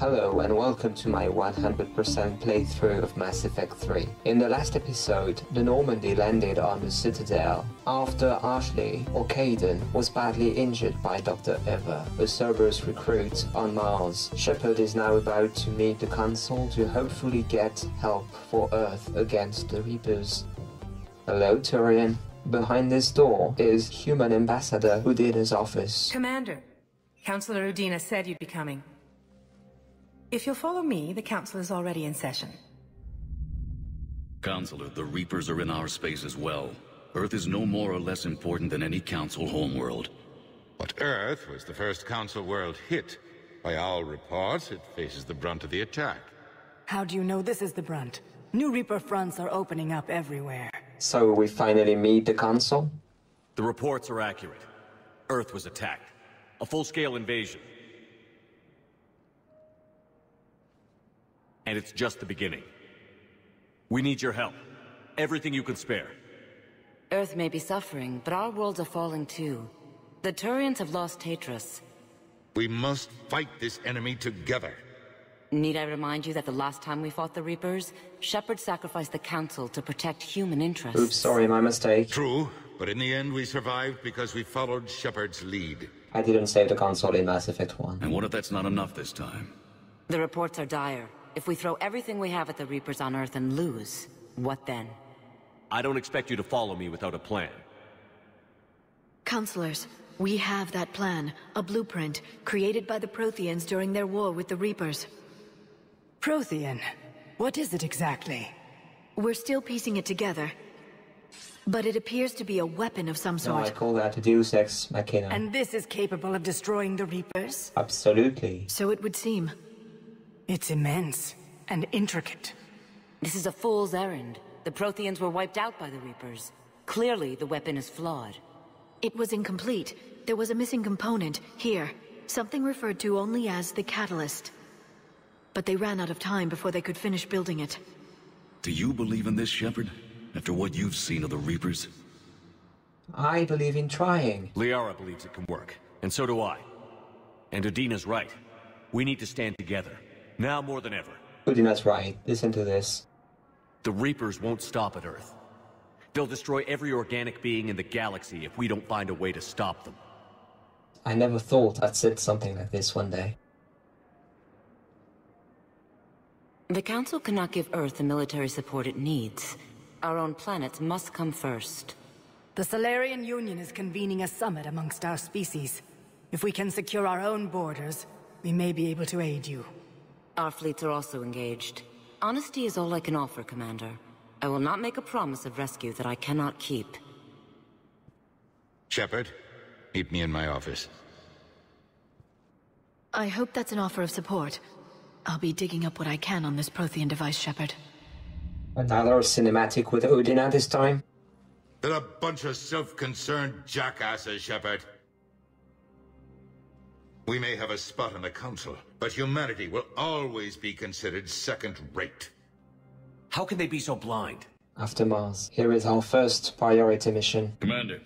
Hello and welcome to my 100% playthrough of Mass Effect 3. In the last episode, the Normandy landed on the Citadel after Ashley, or Kaidan, was badly injured by Dr. Eva, a Cerberus recruit on Mars. Shepard is now about to meet the Council to hopefully get help for Earth against the Reapers. Hello, Turian. Behind this door is human ambassador Udina's office. Commander, Councillor Udina said you'd be coming. If you'll follow me, the Council is already in session. Councillor, the Reapers are in our space as well. Earth is no more or less important than any Council homeworld. But Earth was the first Council world hit. By all reports, it faces the brunt of the attack. How do you know this is the brunt? New Reaper fronts are opening up everywhere. So we finally meet the Council? The reports are accurate. Earth was attacked. A full-scale invasion. And it's just the beginning. We need your help. Everything you can spare. Earth may be suffering, but our worlds are falling too. The Turians have lost Taetrus. We must fight this enemy together. Need I remind you that the last time we fought the Reapers, Shepard sacrificed the Council to protect human interests. Oops, sorry, my mistake. True, but in the end we survived because we followed Shepard's lead. I didn't save the Council in Mass Effect 1. And what if that's not enough this time? The reports are dire. If we throw everything we have at the Reapers on Earth and lose, what then? I don't expect you to follow me without a plan. Counselors, we have that plan, a blueprint, created by the Protheans during their war with the Reapers. Prothean? What is it exactly? We're still piecing it together, but it appears to be a weapon of some sort. No, I call that Deus Ex Machina. And this is capable of destroying the Reapers? Absolutely. So it would seem. It's immense and intricate. This is a fool's errand. The Protheans were wiped out by the Reapers. Clearly, the weapon is flawed. It was incomplete. There was a missing component here. Something referred to only as the catalyst. But they ran out of time before they could finish building it. Do you believe in this, Shepard? After what you've seen of the Reapers? I believe in trying. Liara believes it can work, and so do I. And Udina's right. We need to stand together, now more than ever. Udina's right. Listen to this. The Reapers won't stop at Earth. They'll destroy every organic being in the galaxy if we don't find a way to stop them. I never thought I'd said something like this one day. The Council cannot give Earth the military support it needs. Our own planets must come first. The Salarian Union is convening a summit amongst our species. If we can secure our own borders, we may be able to aid you. Our fleets are also engaged. Honesty is all I can offer, Commander. I will not make a promise of rescue that I cannot keep. Shepard, meet me in my office. I hope that's an offer of support. I'll be digging up what I can on this Prothean device, Shepard. Another cinematic with Udina this time? They're a bunch of self-concerned jackasses, Shepard. We may have a spot on the Council, but humanity will always be considered second-rate. How can they be so blind? After Mars, here is our first priority mission. Commander,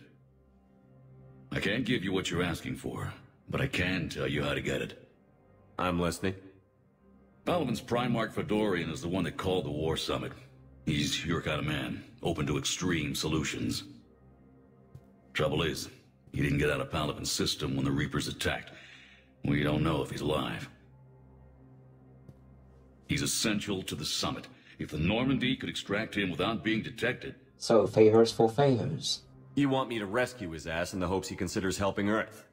I can't give you what you're asking for, but I can tell you how to get it. I'm listening. Palavan's Primarch Fedorian is the one that called the war summit. He's your kind of man, open to extreme solutions. Trouble is, he didn't get out of Palavan's system when the Reapers attacked. We don't know if he's alive. He's essential to the summit. If the Normandy could extract him without being detected... So, favors for favors. You want me to rescue his ass in the hopes he considers helping Earth?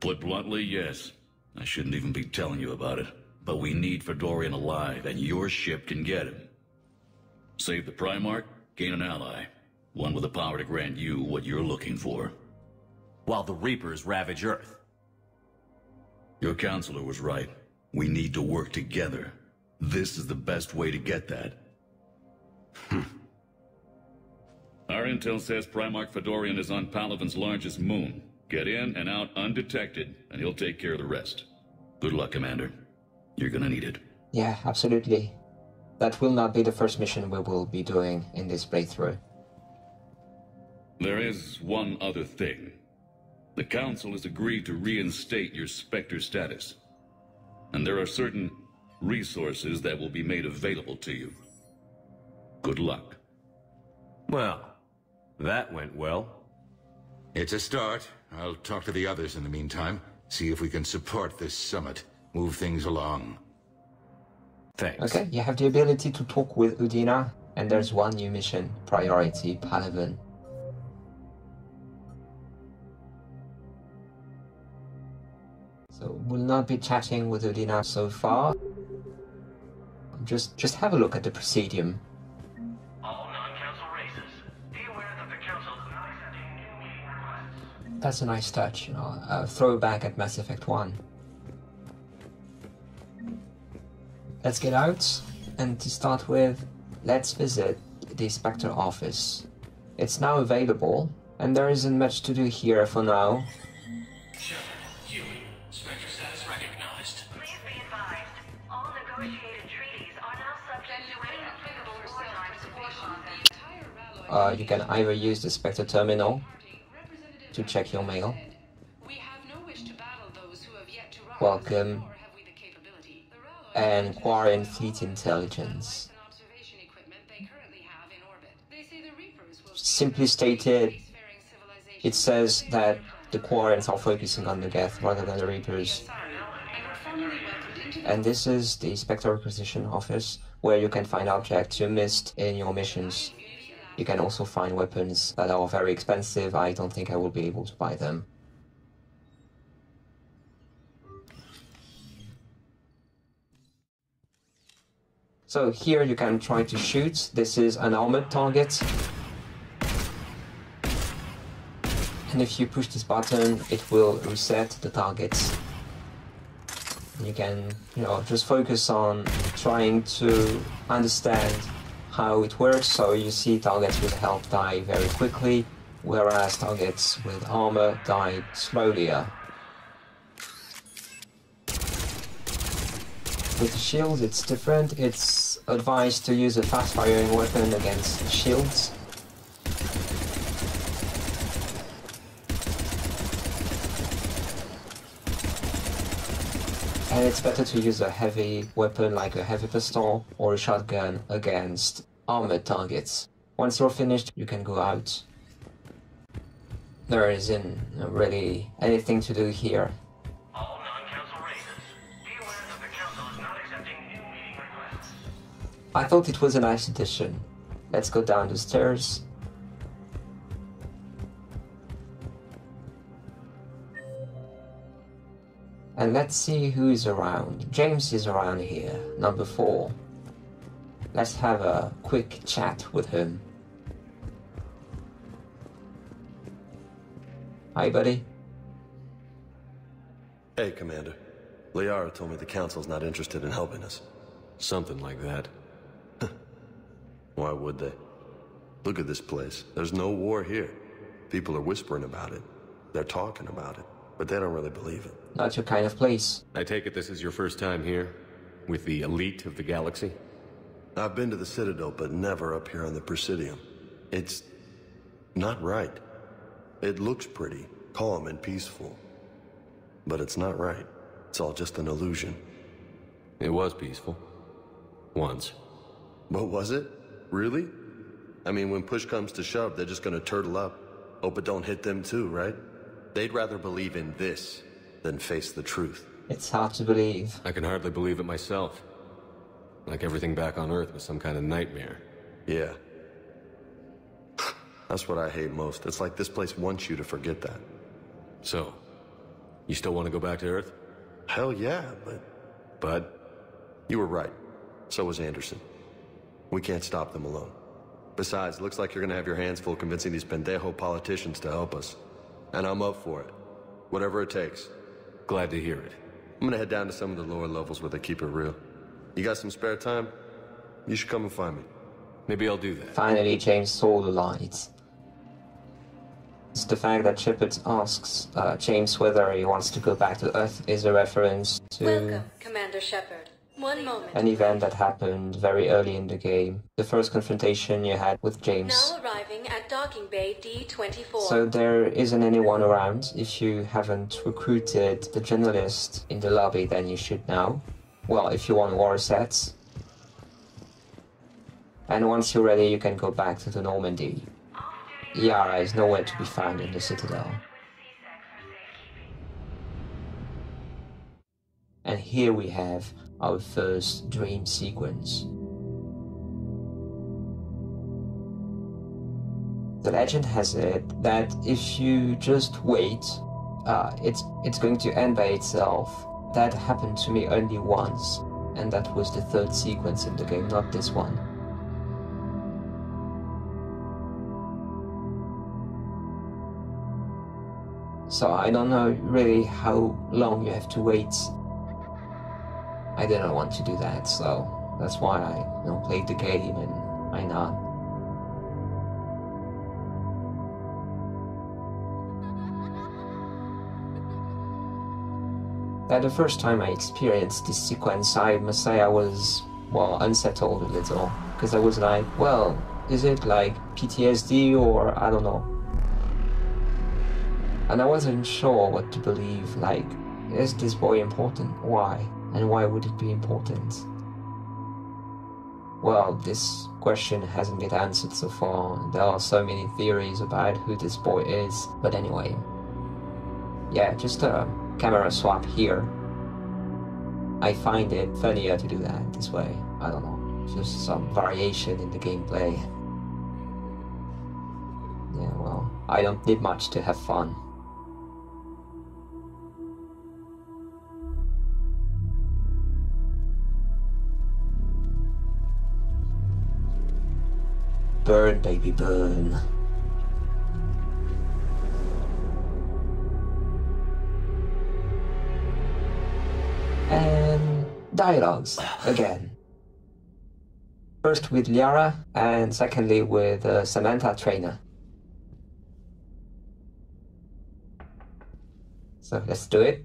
Put bluntly, yes. I shouldn't even be telling you about it. But we need Fedorian alive, and your ship can get him. Save the Primarch, gain an ally. One with the power to grant you what you're looking for. While the Reapers ravage Earth. Your counselor was right. We need to work together. This is the best way to get that. Our intel says Primarch Fedorian is on Palavan's largest moon. Get in and out undetected, and he'll take care of the rest. Good luck, Commander. You're gonna need it. Yeah, absolutely. That will not be the first mission we will be doing in this playthrough. There is one other thing. The Council has agreed to reinstate your Spectre status. and there are certain resources that will be made available to you. Good luck. Well, that went well. It's a start. I'll talk to the others in the meantime, see if we can support this summit, move things along. Thanks. Okay, you have the ability to talk with Udina, and there's one new mission, priority Palavan. So we'll not be chatting with Udina so far. Just have a look at the Presidium. That's a nice touch, you know, a throwback at Mass Effect 1. Let's get out, and to start with, let's visit the Spectre office. It's now available, and there isn't much to do here for now. Shepard, Huey, Spectre status recognized. Please be advised, all negotiated treaties are now subject to any applicable wartime support laws. You can either use the Spectre terminal to check your mail. Welcome and Quarian fleet intelligence. Simply stated, it says that the Quarians are focusing on the Geth rather than the Reapers. And this is the Spectre Requisition Office, where you can find objects you missed in your missions. You can also find weapons that are very expensive. I don't think I will be able to buy them. So here you can try to shoot. This is an armored target. And if you push this button, it will reset the targets. You can, you know, just focus on trying to understand how it works. So you see targets with health die very quickly, whereas targets with armor die slowly. With the shield it's different. It's advised to use a fast firing weapon against shields. And it's better to use a heavy weapon like a heavy pistol or a shotgun against armored targets. Once you're finished, you can go out. There isn't really anything to do here. All non-council races, be aware that the council is not accepting new meeting requests. I thought it was a nice addition. Let's go down the stairs. And let's see who is around. James is around here, number 4. Let's have a quick chat with him. Hi, buddy. Hey, Commander. Liara told me the Council's not interested in helping us. Something like that. Why would they? Look at this place. There's no war here. People are whispering about it. They're talking about it. But they don't really believe it. Not your kind of place. I take it this is your first time here? With the elite of the galaxy? I've been to the Citadel, but never up here on the Presidium. It's not right. It looks pretty, calm and peaceful. But it's not right. It's all just an illusion. It was peaceful. Once. But was it? Really? I mean, when push comes to shove, they're just gonna turtle up. Oh, but don't hit them too, right? They'd rather believe in this than face the truth. It's hard to believe. I can hardly believe it myself. Like everything back on Earth was some kind of nightmare. Yeah. That's what I hate most. It's like this place wants you to forget that. So, you still want to go back to Earth? Hell yeah, but... But? You were right. So was Anderson. We can't stop them alone. Besides, looks like you're gonna have your hands full convincing these pendejo politicians to help us. And I'm up for it. Whatever it takes. Glad to hear it. I'm gonna head down to some of the lower levels where they keep it real. You got some spare time? You should come and find me. Maybe I'll do that. Finally, James saw the light. It's the fact that Shepard asks James whether he wants to go back to Earth is a reference to... Welcome, Commander Shepard. One moment. An event that happened very early in the game. The first confrontation you had with James. Now arriving at docking bay D24. So there isn't anyone around. If you haven't recruited the journalist in the lobby, then you should now. Well, if you want war sets. And once you're ready, you can go back to the Normandy. Liara is nowhere to be found in the Citadel. And here we have our first dream sequence. The legend has it that if you just wait, it's going to end by itself. That happened to me only once, and that was the third sequence in the game, not this one. So I don't know really how long you have to wait. I didn't want to do that, so that's why I played the game and I not. Now, the first time I experienced this sequence, I must say I was, well, unsettled a little, because I was like, well, is it like PTSD or I don't know? And I wasn't sure what to believe, like, is this boy important? Why? And why would it be important? Well, this question hasn't been answered so far. There are so many theories about who this boy is, but anyway. Yeah, just a camera swap here. I find it funnier to do that this way. I don't know, just some variation in the gameplay. Yeah, well, I don't need much to have fun. Burn, baby, burn. And dialogues again. First with Liara, and secondly with Samantha Traynor. So let's do it.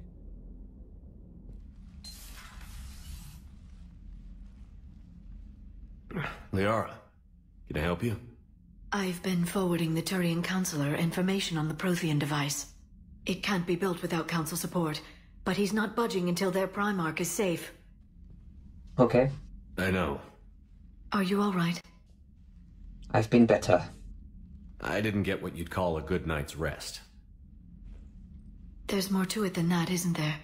Liara. Can I help you? I've been forwarding the Turian counselor information on the Prothean device. It can't be built without Council support, but he's not budging until their Primarch is safe. Okay. I know. Are you all right? I've been better. I didn't get what you'd call a good night's rest. There's more to it than that, isn't there?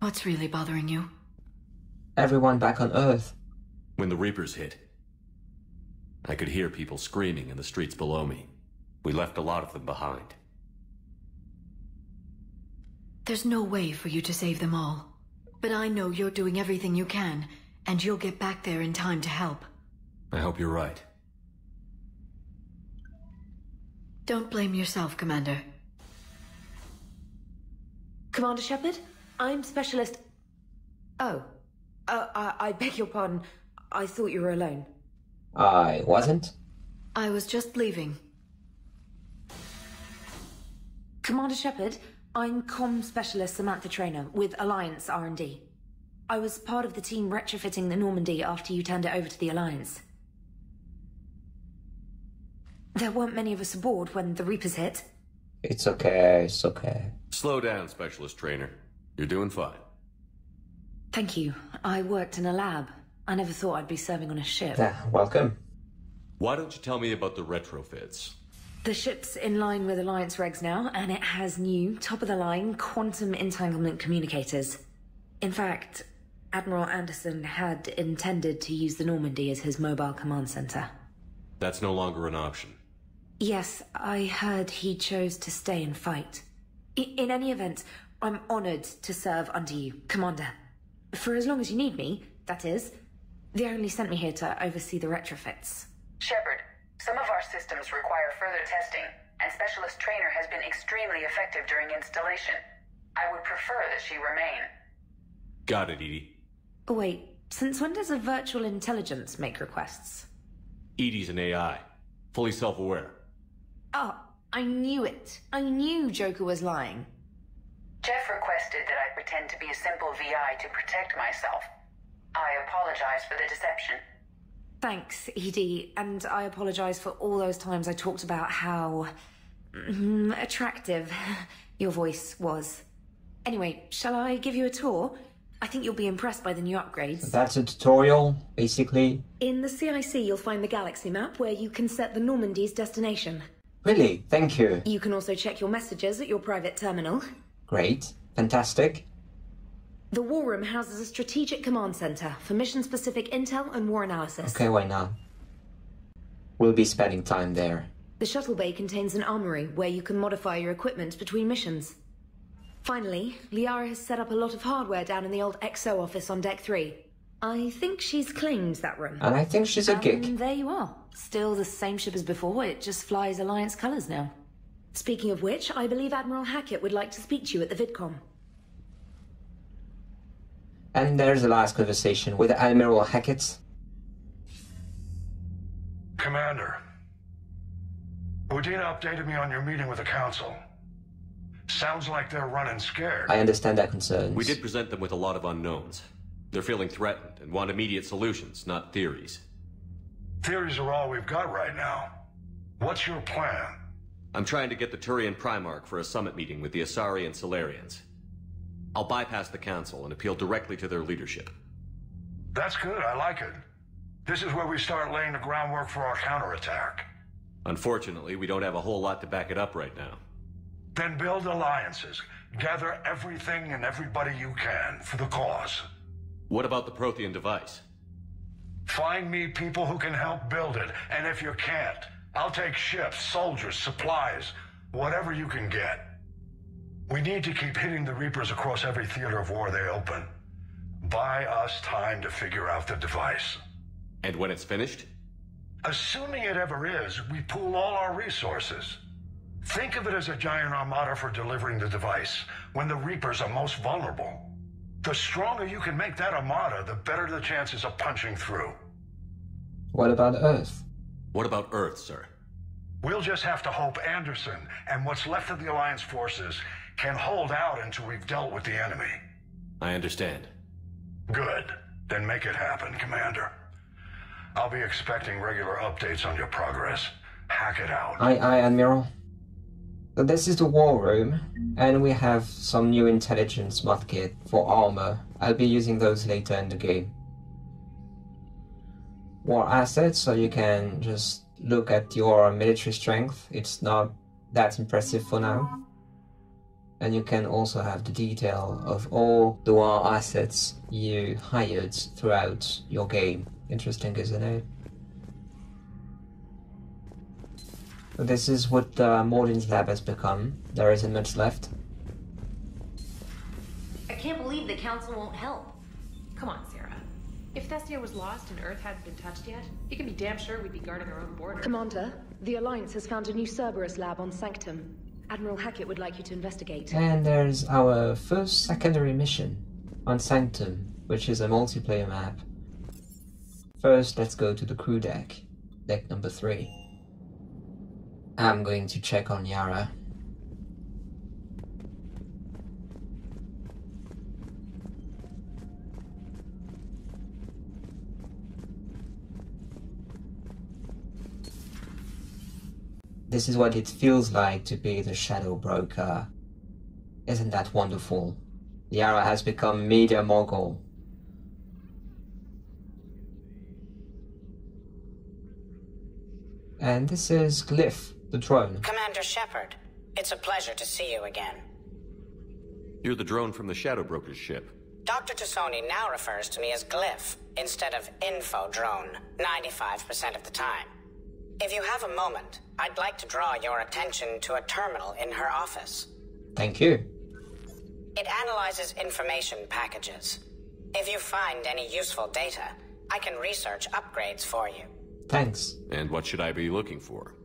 What's really bothering you? Everyone back on Earth. When the Reapers hit, I could hear people screaming in the streets below me. We left a lot of them behind. There's no way for you to save them all. But I know you're doing everything you can, and you'll get back there in time to help. I hope you're right. Don't blame yourself, Commander. Commander Shepard, I'm Specialist... Oh. I beg your pardon. I thought you were alone. I wasn't. I was just leaving. Commander Shepard, I'm Comm Specialist Samantha Traynor with Alliance R&D. I was part of the team retrofitting the Normandy after you turned it over to the Alliance. There weren't many of us aboard when the Reapers hit. It's okay, it's okay. Slow down, Specialist Traynor. You're doing fine. Thank you. I worked in a lab. I never thought I'd be serving on a ship. Yeah, welcome. Why don't you tell me about the retrofits? The ship's in line with Alliance regs now, and it has new, top-of-the-line quantum entanglement communicators. In fact, Admiral Anderson had intended to use the Normandy as his mobile command center. That's no longer an option. Yes, I heard he chose to stay and fight. In any event, I'm honored to serve under you, Commander. For as long as you need me, that is... They only sent me here to oversee the retrofits. Shepard, some of our systems require further testing, and Specialist Traynor has been extremely effective during installation. I would prefer that she remain. Got it, Edie. Wait, since when does a virtual intelligence make requests? Edie's an AI, fully self-aware. Oh, I knew it. I knew Joker was lying. Jeff requested that I pretend to be a simple VI to protect myself. I apologize for the deception. Thanks, Edie, and I apologize for all those times I talked about how attractive your voice was. Anyway, shall I give you a tour? I think you'll be impressed by the new upgrades. That's a tutorial, basically. In the CIC, you'll find the galaxy map where you can set the Normandy's destination. Really? Thank you. You can also check your messages at your private terminal. Great. Fantastic. The War Room houses a strategic command center for mission-specific intel and war analysis. Okay, why not? We'll be spending time there. The shuttle bay contains an armory where you can modify your equipment between missions. Finally, Liara has set up a lot of hardware down in the old XO office on Deck 3. I think she's claimed that room. And I think she's a geek. And there you are. Still the same ship as before, it just flies Alliance colours now. Speaking of which, I believe Admiral Hackett would like to speak to you at the VidCom. And there's the last conversation with Admiral Hackett. Commander, Udina updated me on your meeting with the Council. Sounds like they're running scared. I understand their concerns. We did present them with a lot of unknowns. They're feeling threatened and want immediate solutions, not theories. Theories are all we've got right now. What's your plan? I'm trying to get the Turian Primarch for a summit meeting with the Asari and Salarians. I'll bypass the Council and appeal directly to their leadership. That's good, I like it. This is where we start laying the groundwork for our counterattack. Unfortunately, we don't have a whole lot to back it up right now. Then build alliances. Gather everything and everybody you can for the cause. What about the Prothean device? Find me people who can help build it, and if you can't, I'll take ships, soldiers, supplies, whatever you can get. We need to keep hitting the Reapers across every theater of war they open. Buy us time to figure out the device. And when it's finished? Assuming it ever is, we pool all our resources. Think of it as a giant armada for delivering the device when the Reapers are most vulnerable. The stronger you can make that armada, the better the chances of punching through. What about Earth? What about Earth, sir? We'll just have to hope Anderson and what's left of the Alliance forces can hold out until we've dealt with the enemy. I understand. Good. Then make it happen, Commander. I'll be expecting regular updates on your progress. Hack it out. Aye, aye, Admiral. So this is the war room, and we have some new intelligence modkit for armor. I'll be using those later in the game. War assets, so you can just look at your military strength. It's not that impressive for now. And you can also have the detail of all the war assets you hired throughout your game. Interesting, isn't it? This is what Morden's lab has become. There isn't much left. I can't believe the Council won't help. Come on, Sarah. If Thestia was lost and Earth hadn't been touched yet, you can be damn sure we'd be guarding our own border. Commander, the Alliance has found a new Cerberus lab on Sanctum. Admiral Hackett would like you to investigate. And there's our first secondary mission on Sanctum, which is a multiplayer map. First, let's go to the crew deck. Deck number 3. I'm going to check on Liara. This is what it feels like to be the Shadow Broker. Isn't that wonderful? Liara has become media mogul. And this is Glyph, the drone. Commander Shepard, it's a pleasure to see you again. You're the drone from the Shadow Broker's ship. Dr. Tassoni now refers to me as Glyph instead of Info Drone 95% of the time. If you have a moment, I'd like to draw your attention to a terminal in her office. Thank you. It analyzes information packages. If you find any useful data, I can research upgrades for you. Thanks. And what should I be looking for?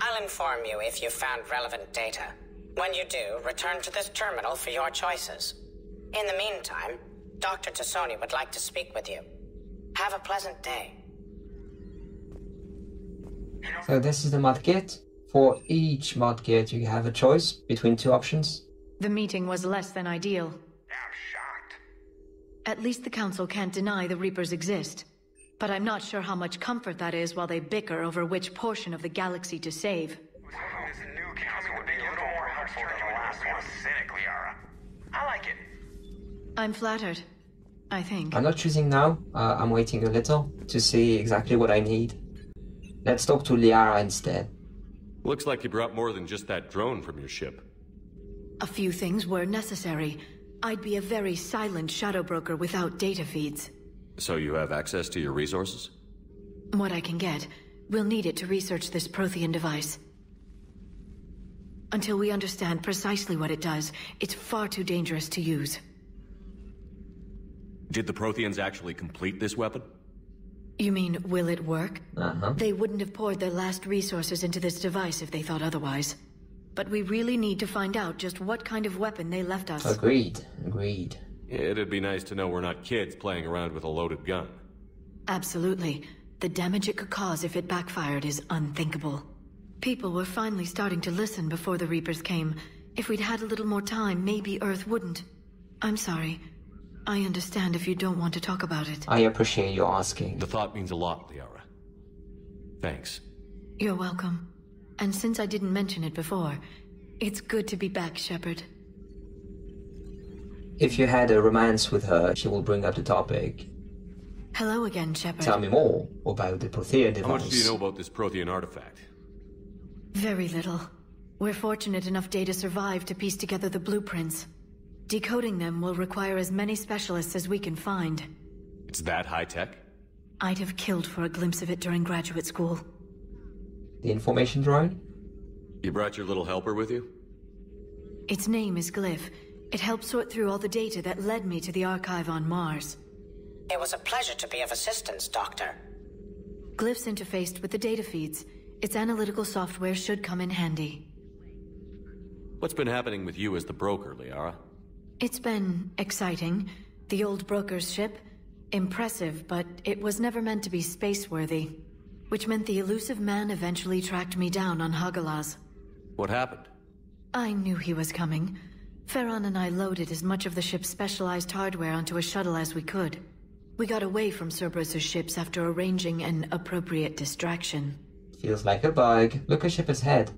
I'll inform you if you've found relevant data. When you do, return to this terminal for your choices. In the meantime, Dr. Tassoni would like to speak with you. Have a pleasant day. So this is the modkit. For each modkit, you have a choice between two options. The meeting was less than ideal. Thou shalt. At least the Council can't deny the Reapers exist. But I'm not sure how much comfort that is while they bicker over which portion of the galaxy to save. Wow. This new Council would be a little more helpful than the last one. Cynic, Liara. I like it. I'm flattered, I think. I'm not choosing now. I'm waiting a little to see exactly what I need. Let's talk to Liara instead. Looks like you brought more than just that drone from your ship. A few things were necessary. I'd be a very silent Shadow Broker without data feeds. So you have access to your resources? What I can get. We'll need it to research this Prothean device. Until we understand precisely what it does, it's far too dangerous to use. Did the Protheans actually complete this weapon? You mean, will it work? They wouldn't have poured their last resources into this device if they thought otherwise. But we really need to find out just what kind of weapon they left us. Agreed. Agreed. It'd be nice to know we're not kids playing around with a loaded gun. Absolutely. The damage it could cause if it backfired is unthinkable. People were finally starting to listen before the Reapers came. If we'd had a little more time, maybe Earth wouldn't. I'm sorry. I understand if you don't want to talk about it. I appreciate you asking. The thought means a lot, Liara. Thanks. You're welcome. And since I didn't mention it before, it's good to be back, Shepard. If you had a romance with her, she will bring up the topic. Hello again, Shepard. Tell me more about the Prothean device. How much do you know about this Prothean artifact? Very little. We're fortunate enough data survived to piece together the blueprints. Decoding them will require as many specialists as we can find. It's that high-tech? I'd have killed for a glimpse of it during graduate school. The information drone? You brought your little helper with you? Its name is Glyph. It helped sort through all the data that led me to the archive on Mars. It was a pleasure to be of assistance, Doctor. Glyph's interfaced with the data feeds. Its analytical software should come in handy. What's been happening with you as the broker, Liara? It's been exciting. The old broker's ship, impressive, but it was never meant to be space-worthy. Which meant the elusive man eventually tracked me down on Hagalaz. What happened? I knew he was coming. Feron and I loaded as much of the ship's specialized hardware onto a shuttle as we could. We got away from Cerberus' ships after arranging an appropriate distraction. Feels like a bug. Look at ship's head.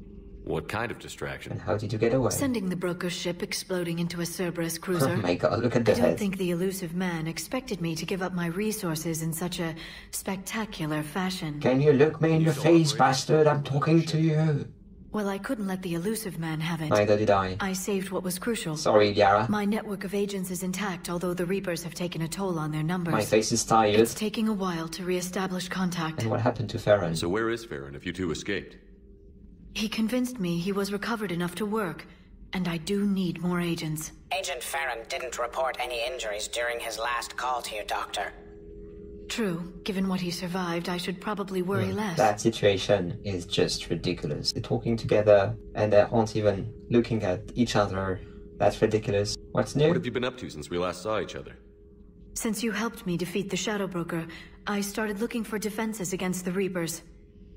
What kind of distraction? And how did you get away? Sending the broker's ship exploding into a Cerberus cruiser. Oh my god, look at that. I don't think the elusive man expected me to give up my resources in such a spectacular fashion. Can you look me in the face, bastard? I'm talking to you. Well, I couldn't let the elusive man have it. Neither did I. I saved what was crucial. Sorry, Liara. My network of agents is intact, although the Reapers have taken a toll on their numbers. My face is tired. It's taking a while to re-establish contact. And what happened to Feron? So where is Feron if you two escaped? He convinced me he was recovered enough to work, and I do need more agents. Agent Feron didn't report any injuries during his last call to you, Doctor. True. Given what he survived, I should probably worry less. That situation is just ridiculous. They're talking together, and they aren't even looking at each other. That's ridiculous. What's new? What have you been up to since we last saw each other? Since you helped me defeat the Shadow Broker, I started looking for defenses against the Reapers.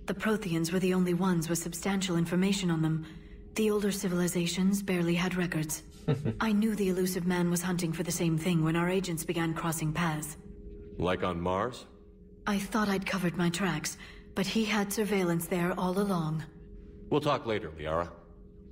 The Protheans were the only ones with substantial information on them. The older civilizations barely had records. I knew the elusive man was hunting for the same thing when our agents began crossing paths. Like on Mars? I thought I'd covered my tracks, but he had surveillance there all along. We'll talk later, Liara.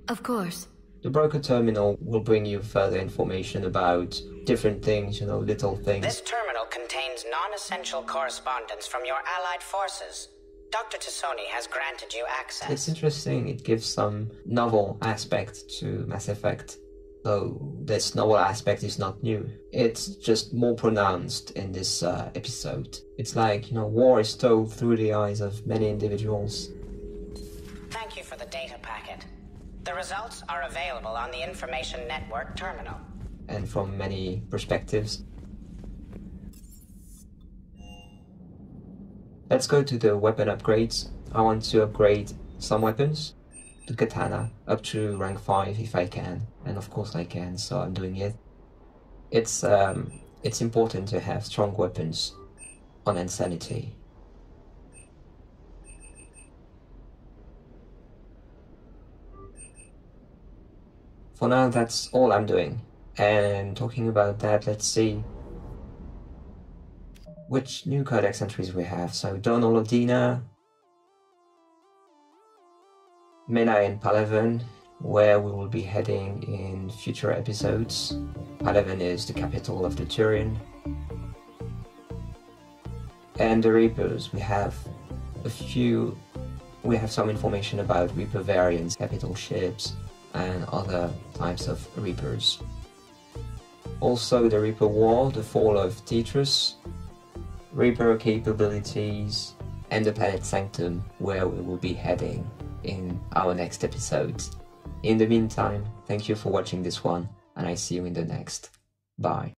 Of course. The broker terminal will bring you further information about different things, you know, little things. This terminal contains non-essential correspondence from your allied forces. Dr. Tassoni has granted you access. It's interesting. It gives some novel aspect to Mass Effect. Though this novel aspect is not new. It's just more pronounced in this episode. It's like, you know, war is told through the eyes of many individuals. Thank you for the data packet. The results are available on the Information Network terminal. And from many perspectives. Let's go to the weapon upgrades. I want to upgrade some weapons. The katana, up to rank 5 if I can. And of course I can, so I'm doing it. It's important to have strong weapons on Insanity. For now, that's all I'm doing. And talking about that, let's see which new codex entries we have. So Donal, Udina, Mena and Palavan, where we will be heading in future episodes. Palavan is the capital of the Turian. And the Reapers, we have a few, we have some information about Reaper variants, capital ships, and other types of Reapers. Also the Reaper War, the fall of Taetrus, Reaper capabilities, and the planet Sanctum, where we will be heading in our next episode. In the meantime, thank you for watching this one, and I see you in the next. Bye.